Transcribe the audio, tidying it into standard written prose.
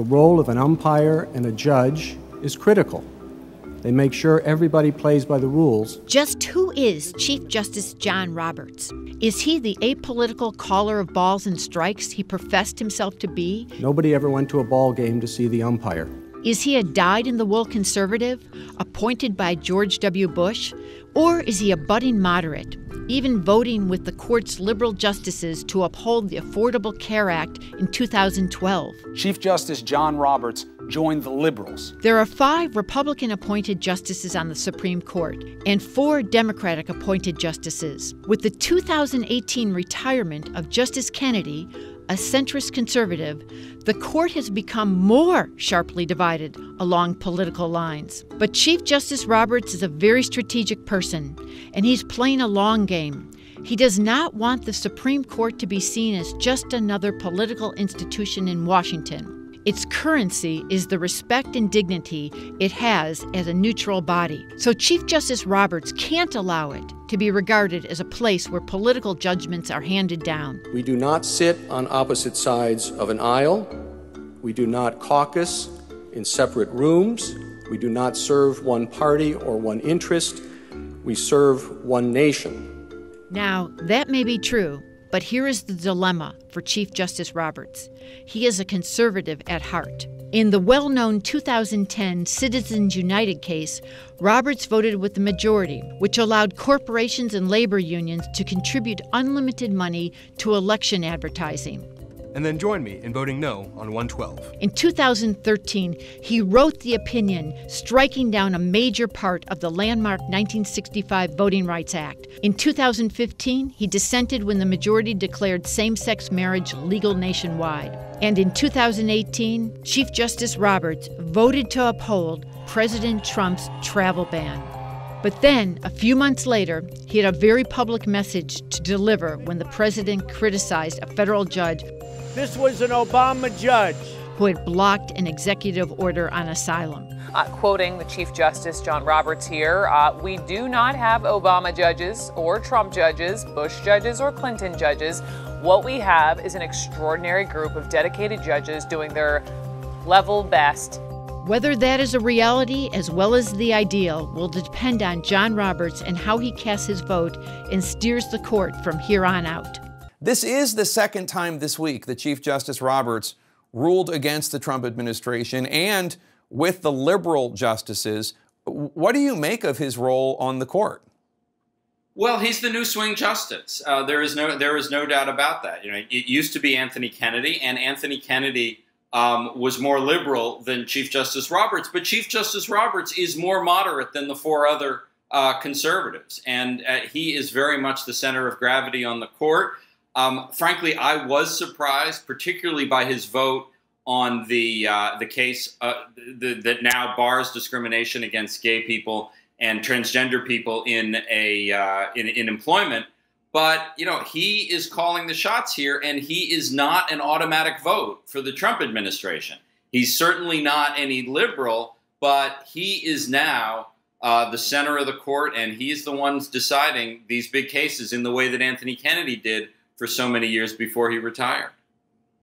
The role of an umpire and a judge is critical. They make sure everybody plays by the rules. Just who is Chief Justice John Roberts? Is he the apolitical caller of balls and strikes he professed himself to be? Nobody ever went to a ball game to see the umpire. Is he a dyed-in-the-wool conservative, appointed by George W. Bush? Or is he a budding moderate, even voting with the court's liberal justices to uphold the Affordable Care Act in 2012? Chief Justice John Roberts joined the liberals. There are 5 Republican-appointed justices on the Supreme Court and 4 Democratic-appointed justices. With the 2018 retirement of Justice Kennedy, a centrist conservative, the court has become more sharply divided along political lines. But Chief Justice Roberts is a very strategic person, and he's playing a long game. He does not want the Supreme Court to be seen as just another political institution in Washington. Its currency is the respect and dignity it has as a neutral body. So Chief Justice Roberts can't allow it to be regarded as a place where political judgments are handed down. We do not sit on opposite sides of an aisle. We do not caucus in separate rooms. We do not serve one party or one interest. We serve one nation. Now, that may be true, but here is the dilemma for Chief Justice Roberts. He is a conservative at heart. In the well-known 2010 Citizens United case, Roberts voted with the majority, which allowed corporations and labor unions to contribute unlimited money to election advertising. And then join me in voting no on 112. In 2013, he wrote the opinion striking down a major part of the landmark 1965 Voting Rights Act. In 2015, he dissented when the majority declared same-sex marriage legal nationwide. And in 2018, Chief Justice Roberts voted to uphold President Trump's travel ban. But then, a few months later, he had a very public message to deliver when the president criticized a federal judge. This was an Obama judge who had blocked an executive order on asylum. Quoting the Chief Justice John Roberts here, we do not have Obama judges or Trump judges, Bush judges or Clinton judges. What we have is an extraordinary group of dedicated judges doing their level best. Whether that is a reality as well as the ideal will depend on John Roberts and how he casts his vote and steers the court from here on out. This is the second time this week that Chief Justice Roberts ruled against the Trump administration and with the liberal justices. What do you make of his role on the court? Well, he's the new swing justice. There is no doubt about that. You know, it used to be Anthony Kennedy, and Anthony Kennedy was more liberal than Chief Justice Roberts. But Chief Justice Roberts is more moderate than the 4 other conservatives, and he is very much the center of gravity on the court. Frankly, I was surprised, particularly by his vote on the case that now bars discrimination against gay people and transgender people in employment. But, you know, he is calling the shots here, and he is not an automatic vote for the Trump administration. He's certainly not any liberal, but he is now the center of the court, and he is the one deciding these big cases in the way that Anthony Kennedy did for so many years before he retired.